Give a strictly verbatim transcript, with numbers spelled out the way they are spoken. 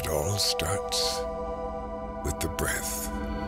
It all starts with the breath.